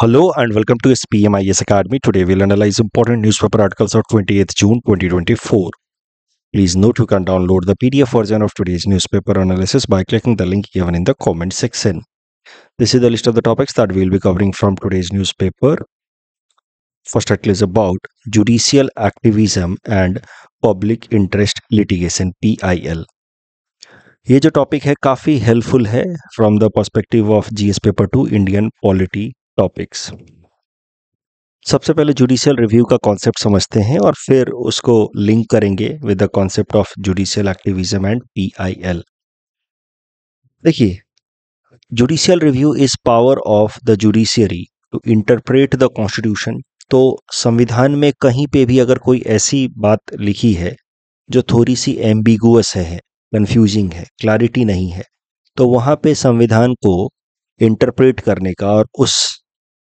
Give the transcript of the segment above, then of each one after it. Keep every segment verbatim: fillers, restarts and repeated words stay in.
Hello and welcome to S P M I A S Academy. Today we will analyze important newspaper articles of twenty-eighth June twenty twenty-four. Please note you can download the P D F version of today's newspaper analysis by clicking the link given in the comment section. This is the list of the topics that we will be covering from today's newspaper. First article is about Judicial Activism and Public Interest Litigation P I L. ये जो topic है काफ़ी helpful है from the perspective of GS paper two Indian polity topics. सबसे पहले judicial review का concept समझते हैं और फिर उसको लिंक करेंगे with the concept of judicial activism and PIL. देखिए, judicial review is power of the judiciary to interpret the constitution. तो संविधान में कहीं पे भी अगर कोई ऐसी बात लिखी है जो थोड़ी सी एम्बिगुअस है, कंफ्यूजिंग है, क्लैरिटी नहीं है, तो वहाँ पे संविधान को इंटरप्रेट करने का और उस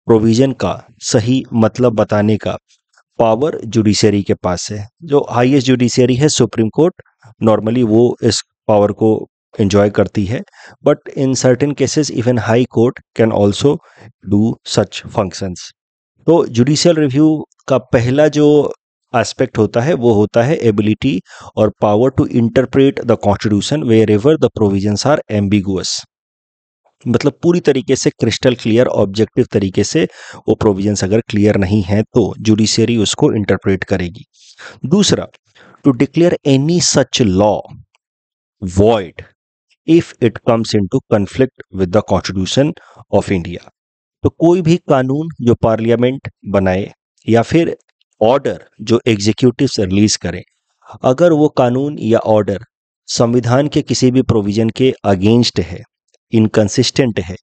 प्रोविज़न का सही मतलब बताने का पावर जुडिशियरी के पास है. जो हाईएस्ट जुडिशियरी है सुप्रीम कोर्ट, नॉर्मली वो इस पावर को एंजॉय करती है, but in certain cases even high court can also do such functions. तो जुडिशियल रिव्यू का पहला जो एस्पेक्ट होता है वो होता है एबिलिटी और power to interpret the constitution wherever the provisions are ambiguous. मतलब पूरी तरीके से क्रिस्टल क्लियर ऑब्जेक्टिव तरीके से वो प्रोविजंस अगर क्लियर नहीं है तो जुडिशियरी उसको इंटरप्रेट करेगी. दूसरा, to declare any such law void if it comes into conflict with the constitution of India. तो कोई भी कानून जो पार्लियामेंट बनाए या फिर ऑर्डर जो एग्जीक्यूटिव्स रिलीज करें, अगर वो कानून या ऑर्डर संविधान के किसी भी प्रोविजन के अगेंस्ट है, इनकंसिस्टेंट है,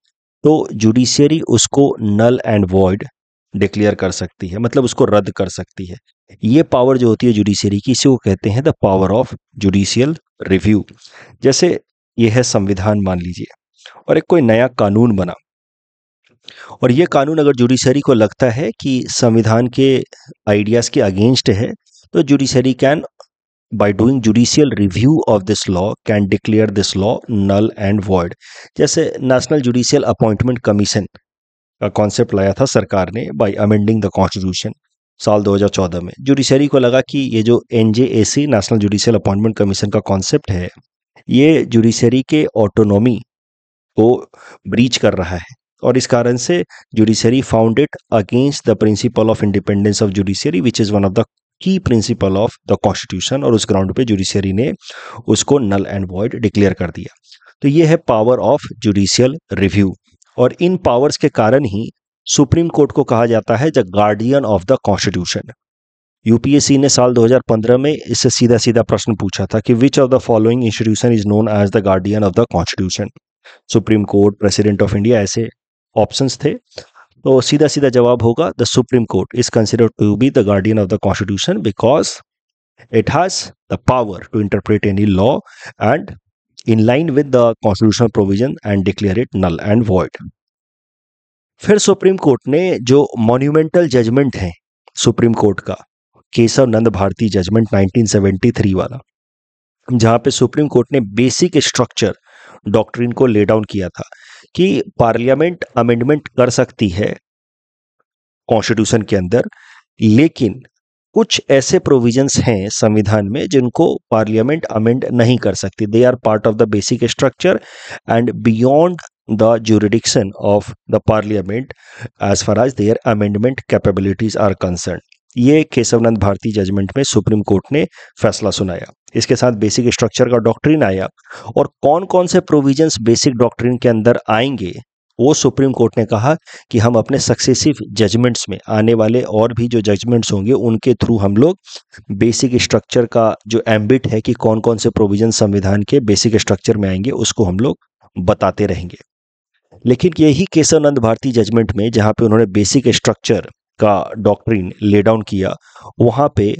तो जुडिशियरी उसको नल एंड वॉइड डिक्लेयर कर सकती है, मतलब उसको रद्द कर सकती है. ये पावर जो होती है जुडिशियरी की, इसी को कहते हैं the power of judicial review. जैसे ये है संविधान मान लीजिए, और एक कोई नया कानून बना, और ये कानून अगर जुडिशरी को लगता है कि संविधान के आइडियाज़ के अगेंस्ट है, तो judiciary can by doing judicial review of this law can declare this law null and void. जैसे नेशनल जुडिशियल अपॉइंटमेंट कमीशन का कॉन्सेप्ट लाया था सरकार ने बाय अमेंडिंग द कॉन्स्टिट्यूशन साल दो हज़ार चौदह में. जुडिशरी को लगा कि ये जो NJAC national judicial appointment commission का कॉन्सेप्ट है, ये जुडिशरी के ऑटोनॉमी को ब्रीच कर रहा है, और इस कारण से judiciary found it against the principle of independence of judiciary which is one of the key principle of the constitution, और उस ग्राउंड पे जुडिशियरी ने उसको नल एंड वॉइड डिक्लेयर कर दिया. तो ये है पावर ऑफ जुडिशियल रिव्यू, और इन पावर्स के कारण ही सुप्रीम कोर्ट को कहा जाता है the guardian of the constitution. UPSC ने साल दो हज़ार पंद्रह में इससे सीधा सीधा प्रश्न पूछा था कि which of the following institution is known as the guardian of the constitution. Supreme court, president of India, ऐसे ऑप्शंस थे. तो सीधा सीधा जवाब होगा the supreme court is considered to be the guardian of the constitution because it has the power to interpret any law and in line with the constitutional provision and declare it null and void. फिर supreme court ने जो monumental judgement है supreme court का, Keshavananda Bharati judgement nineteen seventy three वाला, जहाँ पे supreme court ने basic structure doctrine को ले डाउन किया था कि पार्लियामेंट अमेंडमेंट कर सकती है कॉन्स्टिट्यूशन के अंदर, लेकिन कुछ ऐसे प्रोविजंस हैं संविधान में जिनको पार्लियामेंट अमेंड नहीं कर सकती. They are part of the basic structure and beyond the jurisdiction of the parliament as far as their amendment capabilities are concern. ये केशवानंद भारती जजमेंट में सुप्रीम कोर्ट ने फैसला सुनाया. इसके साथ बेसिक स्ट्रक्चर का डॉक्ट्रिन आया, और कौन कौन से प्रोविजंस बेसिक डॉक्ट्रिन के अंदर आएंगे वो सुप्रीम कोर्ट ने कहा कि हम अपने सक्सेसिव जजमेंट्स में, आने वाले और भी जो जजमेंट्स होंगे उनके थ्रू हम लोग बेसिक स्ट्रक्चर का जो एम्बिट है कि कौन कौन से प्रोविजन संविधान के बेसिक स्ट्रक्चर में आएंगे उसको हम लोग बताते रहेंगे. लेकिन यही केशवानंद भारती जजमेंट में जहाँ पे उन्होंने बेसिक स्ट्रक्चर का डॉक्ट्रिन ले डाउन किया, वहाँ पे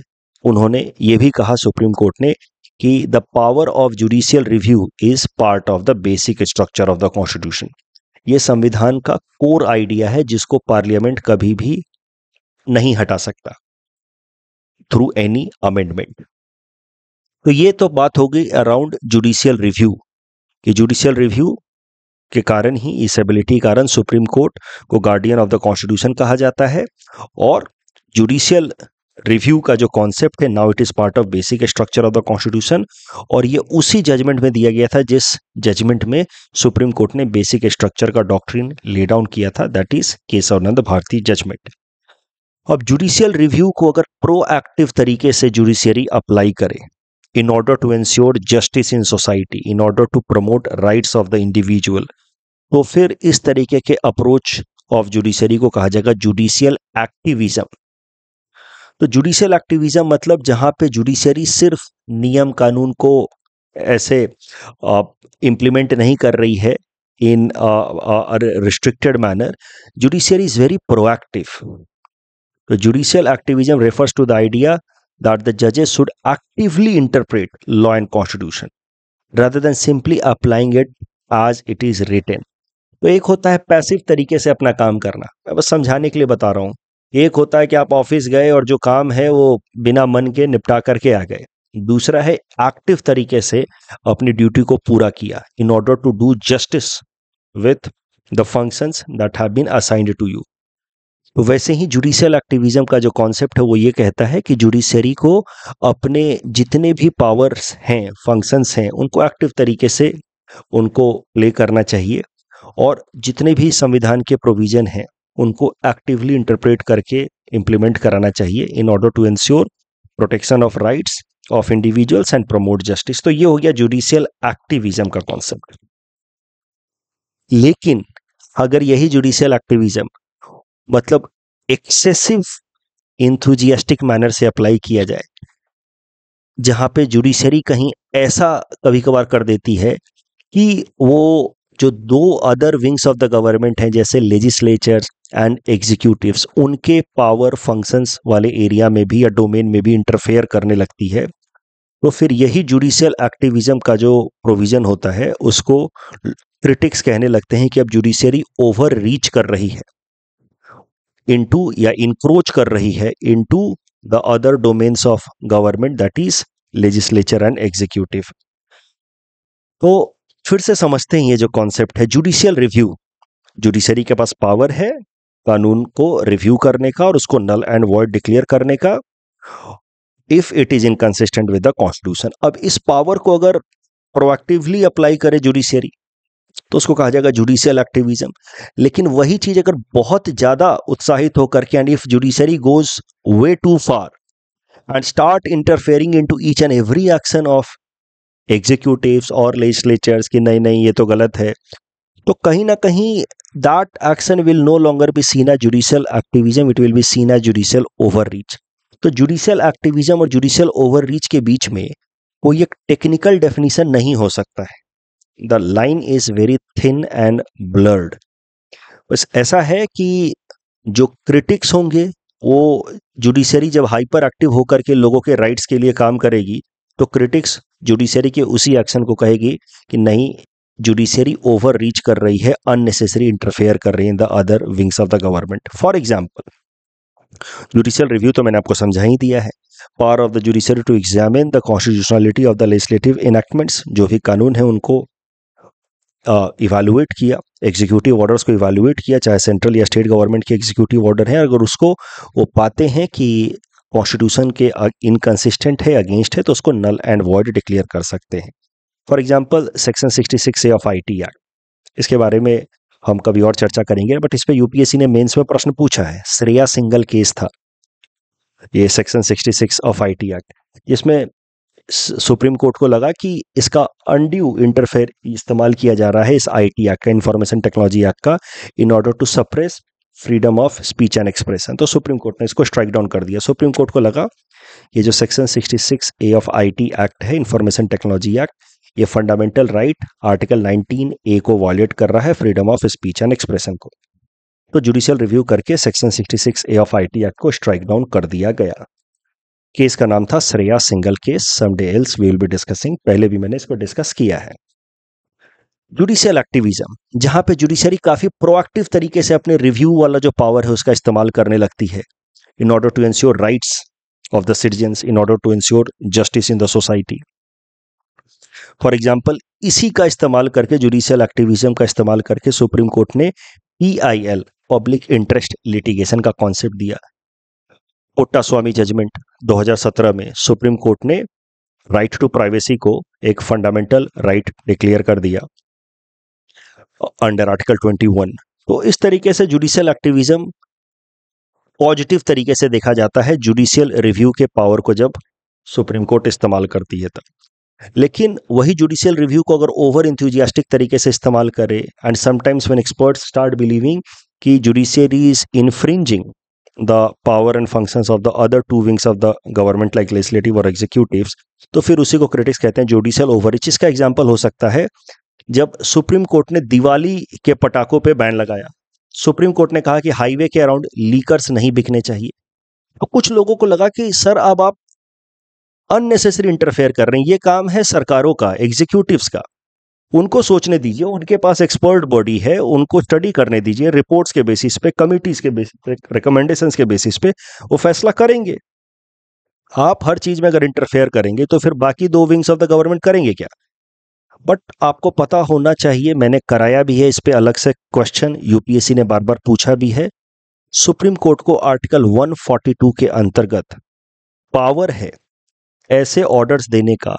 उन्होंने ये भी कहा सुप्रीम कोर्ट ने कि the power of judicial review is part of the basic structure of the constitution. ये संविधान का कोर आइडिया है जिसको पार्लियामेंट कभी भी नहीं हटा सकता थ्रू एनी अमेंडमेंट. तो ये तो बात हो गई अराउंड जुडिशियल रिव्यू कि जुडिशियल रिव्यू के कारण ही, इस एबिलिटी कारण सुप्रीम कोर्ट को गार्डियन ऑफ द कॉन्स्टिट्यूशन कहा जाता है। और जुडिशियल रिव्यू का जो कॉन्सेप्ट है, now it is part of basic structure of the constitution, और ये उसी जजमेंट में दिया गया था जिस जजमेंट में सुप्रीम कोर्ट ने बेसिक स्ट्रक्चर का डॉक्ट्रिन ले डाउन किया था, that is Keshavananda Bharati judgement. अब जुडिशियल रिव्यू को अगर प्रोएक्टिव तरीके से जुडिशियरी अप्लाई करे in order to ensure justice in society, in order to promote rights of the individual, तो फिर इस तरीके के अप्रोच ऑफ जुडिशियरी को कहा जाएगा जुडिशियल एक्टिविज्म। तो जुडिशियल एक्टिविज्म मतलब जहां पे जुडिशियरी सिर्फ नियम कानून को ऐसे इम्प्लीमेंट नहीं कर रही है in restricted manner, judiciary is very proactive. तो judicial activism refers to the idea that the judges should actively interpret law and constitution rather than simply applying it as it is written। तो एक होता है passive तरीके से अपना काम करना, मैं बस समझाने के लिए बता रहा हूँ। एक होता है कि आप ऑफिस गए और जो काम है वो बिना मन के निपटा करके आ गए, दूसरा है एक्टिव तरीके से अपनी ड्यूटी को पूरा किया in order to do justice with the functions that have been assigned to you. तो वैसे ही जुडिशियल एक्टिविज्म का जो कॉन्सेप्ट है वो ये कहता है कि जुडिशरी को अपने जितने भी पावर्स हैं, फंक्शंस हैं, उनको एक्टिव तरीके से उनको प्ले करना चाहिए और जितने भी संविधान के प्रोविजन हैं उनको एक्टिवली इंटरप्रेट करके इम्प्लीमेंट कराना चाहिए in order to ensure protection of rights of individuals and promote justice. तो ये हो गया जुडिशियल एक्टिविज्म का कॉन्सेप्ट। लेकिन अगर यही जुडिशियल एक्टिविज्म मतलब एक्सेसिव इंथुजियास्टिक मैनर से अप्लाई किया जाए, जहाँ पे जुडिशरी कहीं ऐसा कभी कभार कर देती है कि वो जो दो other wings of the government हैं जैसे लेजिस्लेचर्स एंड एग्जीक्यूटिव्स, उनके पावर फंक्शंस वाले एरिया में भी या डोमेन में भी इंटरफेयर करने लगती है, तो फिर यही जुडिशियल एक्टिविज्म का जो प्रोविजन होता है उसको क्रिटिक्स कहने लगते हैं कि अब जुडिशरी ओवर रीच कर रही है इनटू या इंक्रोच कर रही है into the other domains of government that is legislature and executive. तो फिर से समझते हैं ये जो कॉन्सेप्ट है जुडिशियल रिव्यू। जुडिशरी के पास पावर है कानून को रिव्यू करने का और उसको नल एंड वॉइड डिक्लेयर करने का if it is inconsistent with the constitution. अब इस पावर को अगर प्रोएक्टिवली अप्लाई करे जुडिशरी तो उसको कहा जाएगा जुडिशियल एक्टिविज्म। लेकिन वही चीज अगर बहुत ज्यादा उत्साहित होकर के and if judiciary goes way too far and start interfering into each and every action of executives और लेजिस्लेचर्स कि नहीं नहीं ये तो गलत है, तो कहीं ना कहीं that action will no longer be seen as judicial activism, it will be seen as judicial overreach. तो जुडिशियल एक्टिविज्म और जुडिशियल ओवररीच के बीच में कोई एक टेक्निकल डेफिनेशन नहीं हो सकता है, the line is very thin and blurred. बस ऐसा है कि जो क्रिटिक्स होंगे वो जुडिशरी जब हाइपर एक्टिव होकर के लोगों के राइट्स के लिए काम करेगी तो क्रिटिक्स जुडिशरी के उसी एक्शन को कहेगी कि नहीं जुडिशरी ओवर रीच कर रही है, अननेसेसरी इंटरफेयर कर रही है the other wings of the government. For example judicial review तो मैंने आपको समझा ही दिया है, power of the judiciary to examine the constitutionality of the legislative enactments, जो भी कानून है उनको इवैल्यूएट uh, किया, एग्जीक्यूटिव ऑर्डर्स को इवैल्यूएट किया, चाहे सेंट्रल या स्टेट गवर्नमेंट के एग्जीक्यूटिव ऑर्डर हैं, अगर उसको वो पाते हैं कि कॉन्स्टिट्यूशन के इनकंसिस्टेंट है, अगेंस्ट है, तो उसको नल एंड वॉइड डिक्लेयर कर सकते हैं। फॉर एग्जांपल सेक्शन छियासठ ए ऑफ आईटी एक्ट, इसके बारे में हम कभी और चर्चा करेंगे, बट इस पर यूपीएससी ने मेन्स में प्रश्न पूछा है, श्रेया सिंघल केस था ये सेक्शन छियासठ ऑफ आईटी एक्ट, जिसमें सुप्रीम कोर्ट को लगा कि इसका अनड्यू इंटरफेयर इस्तेमाल किया जा रहा है इस आईटी एक्ट का, इंफॉर्मेशन टेक्नोलॉजी एक्ट का, in order to suppress freedom of speech and expression. तो सुप्रीम कोर्ट ने इसको स्ट्राइक डाउन कर दिया। सुप्रीम कोर्ट को लगा ये जो सेक्शन छियासठ ए ऑफ आईटी एक्ट है, इंफॉर्मेशन टेक्नोलॉजी एक्ट, ये fundamental right article nineteen A को वायलेट कर रहा है, freedom of speech and expression को। तो जुडिशियल रिव्यू करके सेक्शन छियासठ ए ऑफ आईटी एक्ट को स्ट्राइक डाउन कर दिया गया। केस का नाम था Shreya Singhal case, someday else we will be discussing, पहले भी मैंने इसको डिस्कस किया है। जुडिशियल एक्टिविज्म जहां पे जुडिशरी काफी प्रोएक्टिव तरीके से अपने रिव्यू वाला जो पावर है उसका इस्तेमाल करने लगती है in order to ensure rights of the citizens, in order to ensure justice in the society. For example इसी का इस्तेमाल करके, जुडिशियल एक्टिविज्म का इस्तेमाल करके सुप्रीम कोर्ट ने P I L public interest litigation का कॉन्सेप्ट दिया। कोट्टा स्वामी जजमेंट दो हज़ार सत्रह में सुप्रीम कोर्ट ने राइट टू प्राइवेसी को एक फंडामेंटल राइट डिक्लेयर कर दिया अंडर आर्टिकल इक्कीस। तो इस तरीके से जुडिशियल एक्टिविज्म पॉजिटिव तरीके से देखा जाता है जुडिशियल रिव्यू के पावर को जब सुप्रीम कोर्ट इस्तेमाल करती है तब। लेकिन वही जुडिशियल रिव्यू को अगर ओवर इंथ्यूजियास्टिक तरीके से इस्तेमाल करे, and sometimes when experts start believing कि judiciary is infringing the power and functions of the other two wings of the government like legislative और एग्जीक्यूटिव्स, तो फिर उसी को क्रिटिक्स कहते हैं, जुडिशियल ओवररीच। इसका एग्जाम्पल हो सकता है जब सुप्रीम कोर्ट ने दिवाली के पटाखों पे बैन लगाया। सुप्रीम कोर्ट ने कहा कि हाईवे के अराउंड लीकर्स नहीं बिकने चाहिए। तो कुछ लोगों को लगा कि सर अब आप अननेसेसरी इंटरफेयर कर रहे हैं, ये काम है सरकारों का, एग्जीक्यूटिव्स का, उनको सोचने दीजिए, उनके पास एक्सपर्ट बॉडी है, उनको स्टडी करने दीजिए, रिपोर्ट्स के बेसिस पे, कमिटीज के बेसिस पे, रिकमेंडेशंस के बेसिस पे वो फैसला करेंगे। आप हर चीज में अगर इंटरफेयर करेंगे तो फिर बाकी दो विंग्स ऑफ द गवर्नमेंट करेंगे क्या? बट आपको पता होना चाहिए, मैंने कराया भी है इस पे अलग से क्वेश्चन, यूपीएससी ने बार बार पूछा भी है। सुप्रीम कोर्ट को आर्टिकल एक सौ बयालीस के अंतर्गत पावर है ऐसे ऑर्डर्स देने का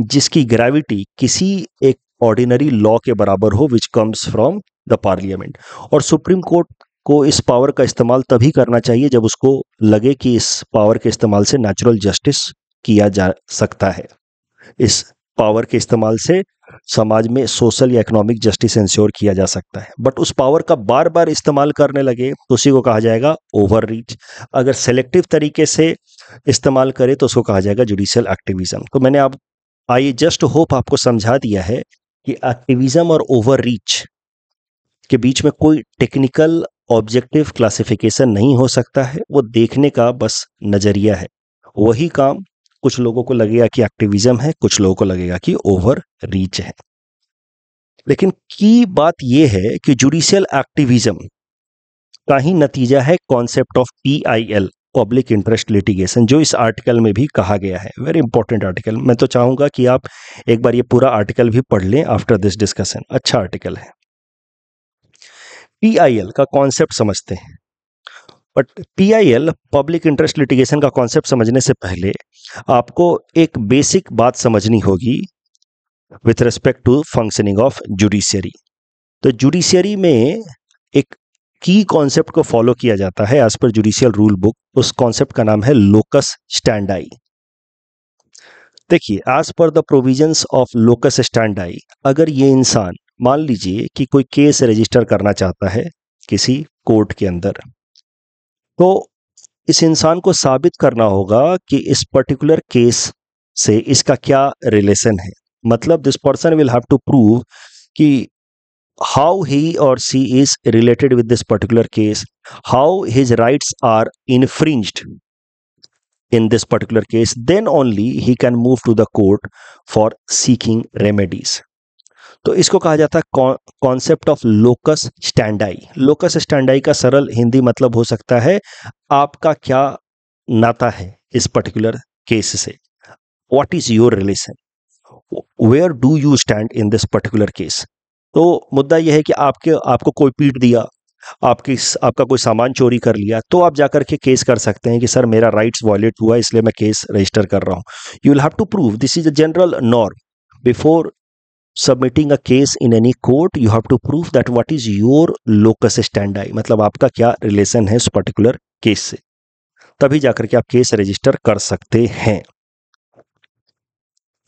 जिसकी ग्रेविटी किसी एक ऑर्डिनरी लॉ के बराबर हो which comes from the parliament. और सुप्रीम कोर्ट को इस पावर का इस्तेमाल तभी करना चाहिए जब उसको लगे कि इस पावर के इस्तेमाल से नेचुरल जस्टिस किया जा सकता है, इस पावर के इस्तेमाल से समाज में सोशल या इकोनॉमिक जस्टिस इंश्योर किया जा सकता है। बट उस पावर का बार बार इस्तेमाल करने लगे तो उसी को कहा जाएगा ओवररीच। अगर सेलेक्टिव तरीके से इस्तेमाल करे तो उसको कहा जाएगा जुडिशियल एक्टिविज्म। तो मैंने आप आई जस्ट होप आपको समझा दिया है कि एक्टिविज्म और ओवररीच के बीच में कोई टेक्निकल ऑब्जेक्टिव क्लासिफिकेशन नहीं हो सकता है, वो देखने का बस नजरिया है। वही काम कुछ लोगों को लगेगा कि एक्टिविज्म है, कुछ लोगों को लगेगा कि ओवर रीच है। लेकिन की बात यह है कि जुडिशियल एक्टिविज्म का ही नतीजा है concept of P I L public interest litigation, जो इस आर्टिकल में भी कहा गया है। Very important article. मैं तो चाहूंगा कि आप एक बार ये पूरा आर्टिकल भी पढ़ लें आफ्टर दिस डिस्कशन, अच्छा आर्टिकल है। पी आई एल का कॉन्सेप्ट समझते हैं, but P I L public interest litigation का कॉन्सेप्ट समझने से पहले आपको एक बेसिक बात समझनी होगी with respect to functioning of judiciary. तो जुडिशियरी में एक की कॉन्सेप्ट को फॉलो किया जाता है as per judicial rule book. उस कॉन्सेप्ट का नाम है लोकस स्टैंडाई। देखिए, as per the provisions of locus standi, अगर ये इंसान, मान लीजिए कि कोई केस रजिस्टर करना चाहता है किसी कोर्ट के अंदर, तो इस इंसान को साबित करना होगा कि इस पर्टिकुलर केस से इसका क्या रिलेशन है। मतलब this person will have to prove कि how he or she is related with this particular case, how his rights are infringed in this particular case, then only he can move to the court for seeking remedies. तो इसको कहा जाता है concept of locus standi. Locus standi का सरल हिंदी मतलब हो सकता है आपका क्या नाता है इस पर्टिकुलर केस से, what is your relation, where do you stand in this particular case। तो मुद्दा यह है कि आपके आपको कोई पीट दिया, आपकी आपका कोई सामान चोरी कर लिया, तो आप जाकर के केस कर सकते हैं कि सर मेरा राइट्स वायलेट हुआ इसलिए मैं केस रजिस्टर कर रहा हूँ। You will have to prove, this is a general norm, before submitting a case in any court you have to prove that what is your locus standi, मतलब आपका क्या relation है उस पर्टिकुलर केस से, तभी जाकर के आप केस रजिस्टर कर सकते हैं।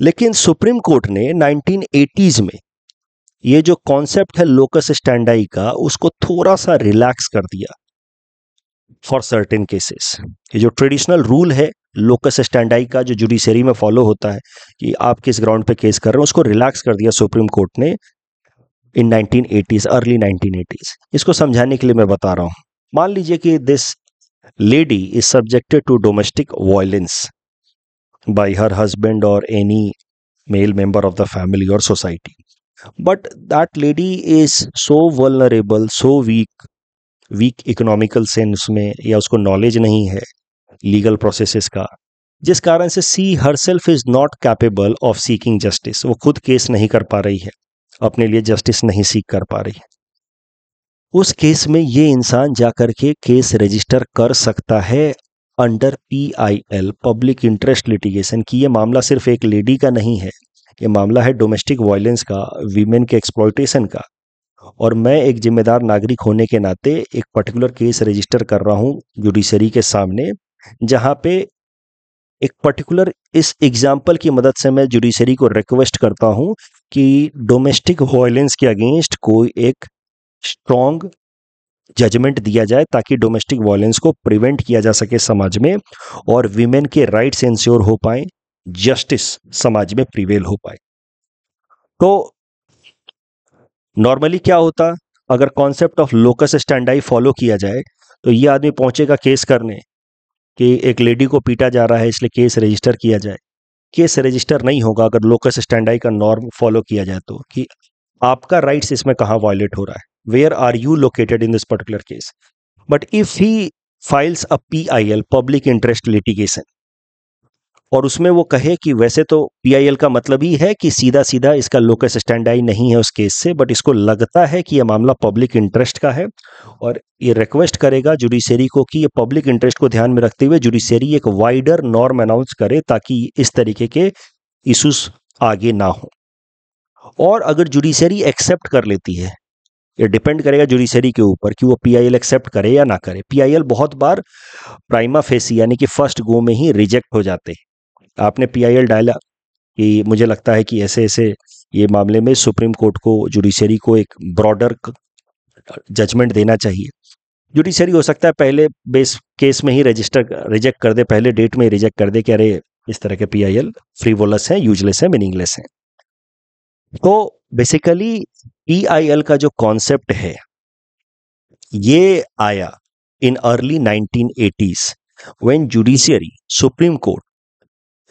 लेकिन सुप्रीम कोर्ट ने नाइनटीन एटीज में ये जो कॉन्सेप्ट है लोकस स्टैंडाई का, उसको थोड़ा सा रिलैक्स कर दिया फॉर सर्टेन केसेस। ये जो ट्रेडिशनल रूल है लोकस स्टैंडाई का जो जुडिशरी में फॉलो होता है कि आप किस ग्राउंड पे केस कर रहे हो, उसको रिलैक्स कर दिया सुप्रीम कोर्ट ने in nineteen eighties, early nineteen eighties. इसको समझाने के लिए मैं बता रहा हूँ। मान लीजिए कि this lady is subjected to domestic violence by her husband और any male member of the family और society, but that lady is so vulnerable, so weak, weak economical sense में, या उसको knowledge नहीं है legal processes का, जिस कारण से she herself is not capable of seeking justice, वो खुद केस नहीं कर पा रही है, अपने लिए जस्टिस नहीं सीख कर पा रही है। उस केस में ये इंसान जाकर के केस रजिस्टर कर सकता है under P I L, public interest litigation, कि ये मामला सिर्फ एक लेडी का नहीं है, ये मामला है डोमेस्टिक वायलेंस का, वीमेन के एक्सप्लॉयटेशन का, और मैं एक जिम्मेदार नागरिक होने के नाते एक पर्टिकुलर केस रजिस्टर कर रहा हूँ जुडिशरी के सामने, जहाँ पे एक पर्टिकुलर इस एग्जाम्पल की मदद से मैं जुडिशरी को रिक्वेस्ट करता हूँ कि डोमेस्टिक वायलेंस के अगेंस्ट कोई एक स्ट्रॉन्ग जजमेंट दिया जाए ताकि डोमेस्टिक वायलेंस को प्रिवेंट किया जा सके समाज में, और वीमेन के राइट्स इंश्योर हो पाए, जस्टिस समाज में प्रिवेल हो पाए। तो नॉर्मली क्या होता, अगर concept of locus standi follow किया जाए तो ये आदमी पहुंचेगा केस करने कि एक लेडी को पीटा जा रहा है इसलिए केस रजिस्टर किया जाए। केस रजिस्टर नहीं होगा अगर लोकस स्टैंडाई का नॉर्म फॉलो किया जाए तो, कि आपका राइट्स इसमें कहाँ वायलेट हो रहा है, where are you located in this particular case. But if he files a P I L, public interest litigation, और उसमें वो कहे कि वैसे तो पी आई एल का मतलब ही है कि सीधा सीधा इसका लोकस स्टैंडाई नहीं है उस केस से, बट इसको लगता है कि ये मामला पब्लिक इंटरेस्ट का है और ये रिक्वेस्ट करेगा जुडिशरी को कि ये पब्लिक इंटरेस्ट को ध्यान में रखते हुए जुडिशरी एक वाइडर नॉर्म अनाउंस करे ताकि इस तरीके के इशूज आगे ना हो। और अगर जुडिशरी एक्सेप्ट कर लेती है, ये डिपेंड करेगा जुडिशरी के ऊपर कि वो पी आई एल एक्सेप्ट करे या ना करे। पी आई एल बहुत बार प्राइमा फेसी यानी कि फर्स्ट गो में ही रिजेक्ट हो जाते हैं। आपने पी आई एल डाला कि मुझे लगता है कि ऐसे ऐसे ये मामले में सुप्रीम कोर्ट को, जुडिशरी को एक ब्रॉडर जजमेंट देना चाहिए। जुडिशरी हो सकता है पहले बेस केस में ही रजिस्टर रिजेक्ट कर दे, पहले डेट में ही रिजेक्ट कर दे कि अरे इस तरह के पी आई एल फ्रीवोलस हैं, यूजलेस हैं, मीनिंगलेस हैं। तो बेसिकली पी आई एल का जो कॉन्सेप्ट है ये आया in early nineteen eighties when judiciary, supreme court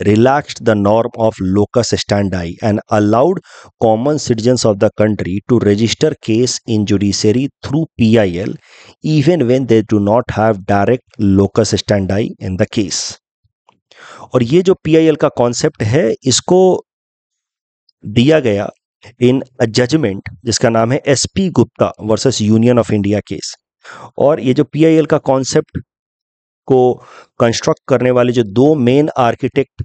relaxed the norm of locus standi and allowed common citizens of the country to register case in judiciary through P I L even when they do not have direct locus standi in the case। और ये जो P I L का concept है इसको दिया गया in a judgment जिसका नाम है S P Gupta versus Union of India case। और ये जो P I L का concept को कंस्ट्रक्ट करने वाले जो दो मेन आर्किटेक्ट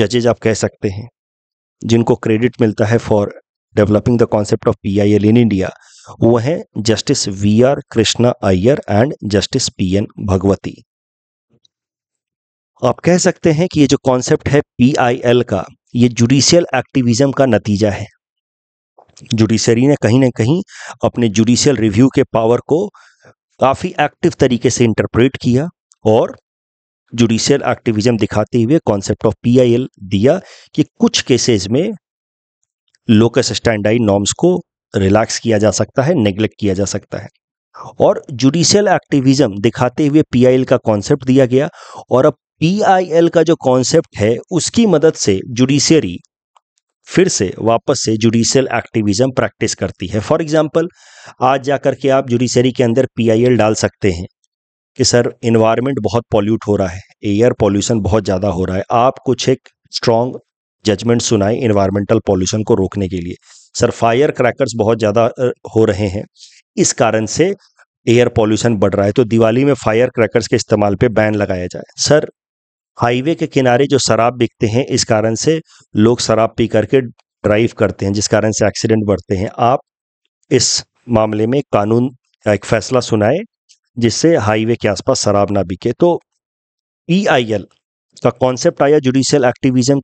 जजेज आप कह सकते हैं, जिनको क्रेडिट मिलता है for developing the concept of P I L in India, वो हैं justice V R Krishna Iyer and justice P N Bhagwati. आप कह सकते हैं कि ये जो कॉन्सेप्ट है पी आई एल का, ये जुडिशियल एक्टिविज्म का नतीजा है। जुडिशरी ने कहीं ना कहीं अपने जुडिशियल रिव्यू के पावर को काफ़ी एक्टिव तरीके से इंटरप्रेट किया और जुडिशियल एक्टिविज्म दिखाते हुए concept of P I L दिया कि कुछ केसेस में लोकस स्टैंडाई नॉर्म्स को रिलैक्स किया जा सकता है, नेग्लेक्ट किया जा सकता है। और जुडिशियल एक्टिविज्म दिखाते हुए पी आई एल का कॉन्सेप्ट दिया गया, और अब पी आई एल का जो कॉन्सेप्ट है उसकी मदद से जुडिशरी फिर से वापस से जुडिशियल एक्टिविज्म प्रैक्टिस करती है। फॉर एग्जाम्पल, आज जाकर के आप जुडिशरी के अंदर पी आई एल डाल सकते हैं कि सर इन्वायरमेंट बहुत पॉल्यूट हो रहा है, एयर पॉल्यूशन बहुत ज़्यादा हो रहा है, आप कुछ एक स्ट्रॉन्ग जजमेंट सुनाएं इन्वायरमेंटल पॉल्यूशन को रोकने के लिए। सर फायर क्रैकर्स बहुत ज़्यादा हो रहे हैं, इस कारण से एयर पॉल्यूशन बढ़ रहा है, तो दिवाली में फायर क्रैकर्स के इस्तेमाल पे बैन लगाया जाए। सर हाईवे के किनारे जो शराब बिकते हैं, इस कारण से लोग शराब पी करके ड्राइव करते हैं, जिस कारण से एक्सीडेंट बढ़ते हैं, आप इस मामले में कानून एक फैसला सुनाए जिससे हाईवे के आसपास शराब ना बिके। तो पी आई एल का कॉन्सेप्ट आया, जुडिशियल एक्टिविज्म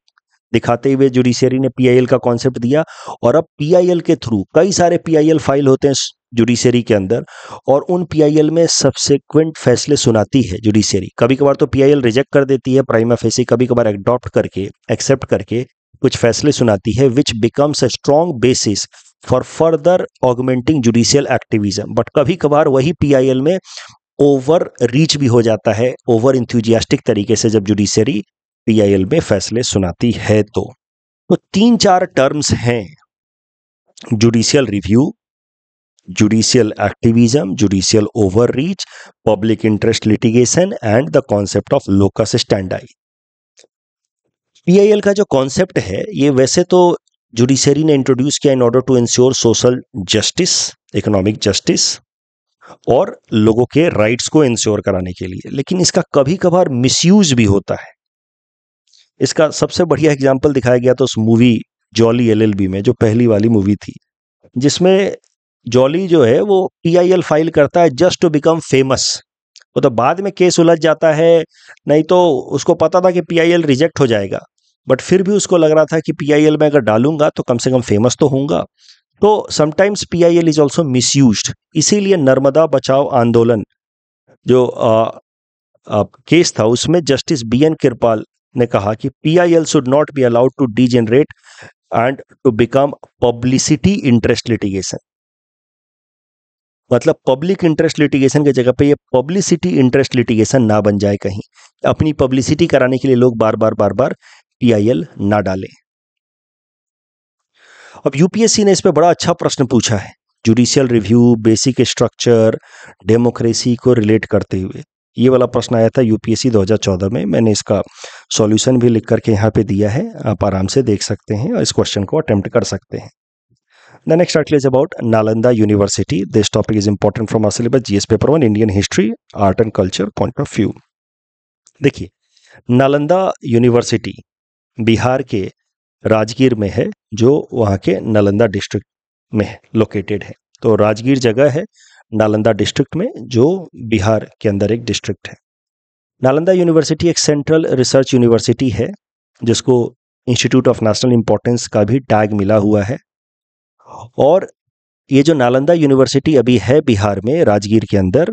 दिखाते हुए जुडिशरी ने पी आई एल का कॉन्सेप्ट दिया, और अब पी आई एल के थ्रू कई सारे पी आई एल फाइल होते हैं जुडिशरी के अंदर, और उन पी आई एल में सब्सिक्वेंट फैसले सुनाती है जुडिशरी। कभी कभार तो पी आई एल रिजेक्ट कर देती है प्राइमा फेसी, कभी कभार एडॉप्ट करके, एक्सेप्ट करके कुछ फैसले सुनाती है, which becomes a strong basis for further augmenting judicial activism. But कभी कभार वही पी आई एल में ओवर रीच भी हो जाता है, ओवर इंथ्यूजियास्टिक तरीके से जब जुडिशरी पी आई एल में फैसले सुनाती है। तो तो तीन चार टर्म्स हैं, judicial review, judicial activism, judicial over reach, public interest litigation and the concept of locus standi. PIL का जो कॉन्सेप्ट है ये वैसे तो जुडिशरी ने इंट्रोड्यूस किया in order to ensure social justice, economic justice और लोगों के राइट्स को इंश्योर कराने के लिए, लेकिन इसका कभी कभार मिसयूज भी होता है। इसका सबसे बढ़िया एग्जाम्पल दिखाया गया तो उस मूवी जॉली एलएलबी में, जो पहली वाली मूवी थी, जिसमें जॉली जो है वो पीआईएल फाइल करता है जस्ट टू बिकम फेमस। वो तो बाद में केस उलझ जाता है, नहीं तो उसको पता था कि पीआईएल रिजेक्ट हो जाएगा, बट फिर भी उसको लग रहा था कि पीआईएल में अगर डालूंगा तो कम से कम फेमस तो होऊंगा। तो sometimes PIL is also misused. इसीलिए नर्मदा बचाओ आंदोलन जो आ, आ, केस था उसमें जस्टिस बीएन कृपाल ने कहा कि PIL should not be allowed to degenerate and to become publicity interest litigation. मतलब पब्लिक इंटरेस्ट लिटिगेशन की जगह पे ये पब्लिसिटी इंटरेस्ट लिटिगेशन ना बन जाए, कहीं अपनी पब्लिसिटी कराने के लिए लोग बार बार बार बार पीआईएल ना डालें। अब यूपीएससी ने इस पे बड़ा अच्छा प्रश्न पूछा है, judicial review, basic structure, democracy को रिलेट करते हुए। ये वाला प्रश्न आया था यूपीएससी दो हज़ार चौदह में। मैंने इसका सॉल्यूशन भी लिख करके यहाँ पे दिया है, आप आराम से देख सकते हैं और इस क्वेश्चन को अटेम्प्ट कर सकते हैं। The next article is about Nalanda university. This topic is important from our syllabus GS paper one, Indian history art and culture point of view. देखिए, नालंदा यूनिवर्सिटी बिहार के राजगीर में है, जो वहाँ के नालंदा डिस्ट्रिक्ट में लोकेटेड है। तो राजगीर जगह है नालंदा डिस्ट्रिक्ट में, जो बिहार के अंदर एक डिस्ट्रिक्ट है। नालंदा यूनिवर्सिटी एक सेंट्रल रिसर्च यूनिवर्सिटी है, जिसको इंस्टीट्यूट ऑफ नेशनल इंपॉर्टेंस का भी टैग मिला हुआ है। और ये जो नालंदा यूनिवर्सिटी अभी है बिहार में राजगीर के अंदर,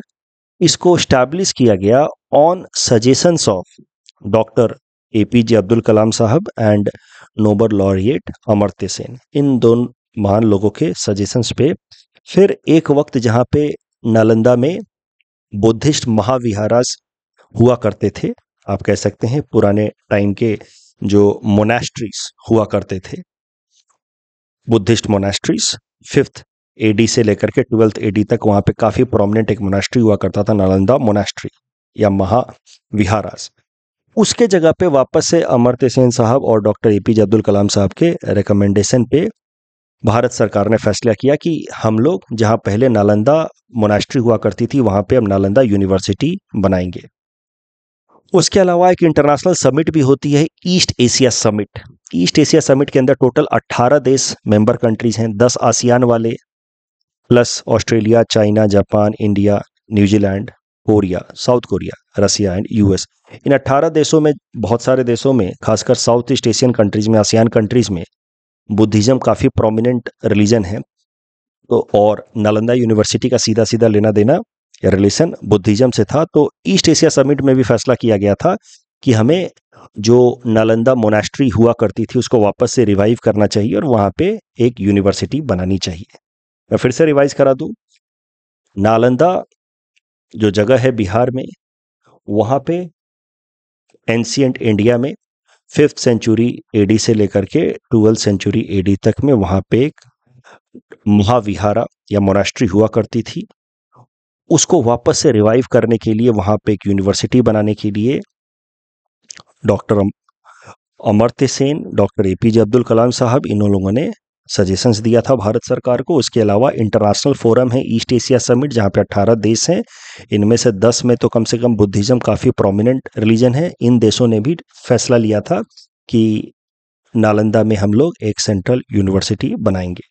इसको स्टैब्लिश किया गया on suggestions of doctor APJ Abdul Kalam साहब and Nobel laureate Amartya Sen. इन दोनों महान लोगों के सजेशंस पे फिर एक वक्त जहाँ पे नालंदा में बुद्धिस्ट महाविहारास हुआ करते थे, आप कह सकते हैं पुराने टाइम के जो मोनास्ट्रीज हुआ करते थे, बुद्धिस्ट मोनास्ट्रीज, फिफ्थ एडी से लेकर के ट्वेल्थ एडी तक वहाँ पे काफ़ी प्रोमिनेंट एक मोनास्ट्री हुआ करता था, नालंदा मोनास्ट्री या महाविहारास। उसके जगह पे वापस से अमर्त्य सेन साहब और डॉक्टर एपीजे अब्दुल कलाम साहब के रिकमेंडेशन पे भारत सरकार ने फैसला किया कि हम लोग जहाँ पहले नालंदा मोनास्ट्री हुआ करती थी वहाँ पे अब नालंदा यूनिवर्सिटी बनाएंगे। उसके अलावा एक इंटरनेशनल समिट भी होती है, East Asia summit. East Asia summit के अंदर टोटल अट्ठारह देश मेंबर कंट्रीज हैं, दस आसियान वाले plus Australia, China, Japan, India, New Zealand, Korea, South Korea, Russia and US. इन अट्ठारह देशों में, बहुत सारे देशों में, खासकर साउथ ईस्ट एशियन कंट्रीज में, आसियान कंट्रीज में बुद्धिज़्म काफ़ी प्रोमिनेंट रिलीजन है। तो और नालंदा यूनिवर्सिटी का सीधा सीधा लेना देना या रिलेशन बुद्धिज़्म से था। तो ईस्ट एशिया समिट में भी फैसला किया गया था कि हमें जो नालंदा मोनास्ट्री हुआ करती थी उसको वापस से रिवाइव करना चाहिए और वहाँ पे एक यूनिवर्सिटी बनानी चाहिए। मैं फिर से रिवाइज करा दूँ, नालंदा जो जगह है बिहार में, वहाँ पे एंशिएंट इंडिया में फिफ्थ सेंचुरी एडी से लेकर के ट्वेल्थ सेंचुरी एडी तक में वहाँ पे एक महाविहारा या मोनास्ट्री हुआ करती थी। उसको वापस से रिवाइव करने के लिए, वहाँ पे एक यूनिवर्सिटी बनाने के लिए doctor Amartya Sen, doctor APJ Abdul Kalam साहब, इन लोगों ने सजेशंस दिया था भारत सरकार को। उसके अलावा इंटरनेशनल फोरम है ईस्ट एशिया समिट, जहाँ पे अट्ठारह देश हैं, इनमें से दस में तो कम से कम बुद्धिज़्म काफ़ी प्रोमिनेंट रिलीजन है। इन देशों ने भी फैसला लिया था कि नालंदा में हम लोग एक सेंट्रल यूनिवर्सिटी बनाएंगे।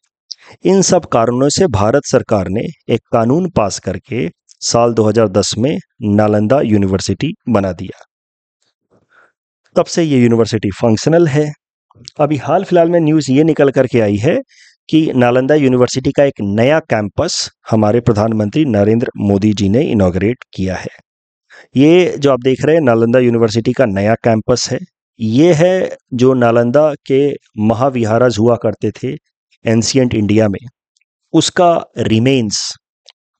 इन सब कारणों से भारत सरकार ने एक कानून पास करके साल दो हज़ार दस में नालंदा यूनिवर्सिटी बना दिया। तब से ये यूनिवर्सिटी फंक्शनल है। अभी हाल फिलहाल में न्यूज़ ये निकल करके आई है कि नालंदा यूनिवर्सिटी का एक नया कैंपस हमारे प्रधानमंत्री नरेंद्र मोदी जी ने इनॉग्रेट किया है। ये जो आप देख रहे हैं नालंदा यूनिवर्सिटी का नया कैंपस है। ये है जो नालंदा के महाविहाराज हुआ करते थे एंशिएंट इंडिया में, उसका रिमेन्स,